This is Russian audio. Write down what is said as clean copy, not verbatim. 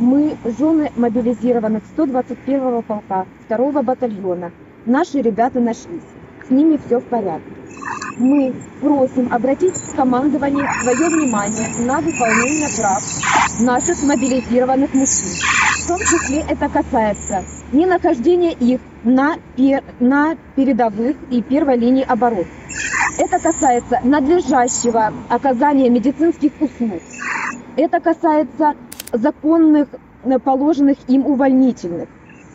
Мы жены мобилизированных 121-го полка, 2-го батальона. Наши ребята нашлись. С ними все в порядке. Мы просим обратить командование свое внимание на выполнение прав наших мобилизированных мужчин. В том числе это касается ненахождения их на передовых и первой линии обороны. Это касается надлежащего оказания медицинских услуг. Это касается законных, положенных им увольнительных.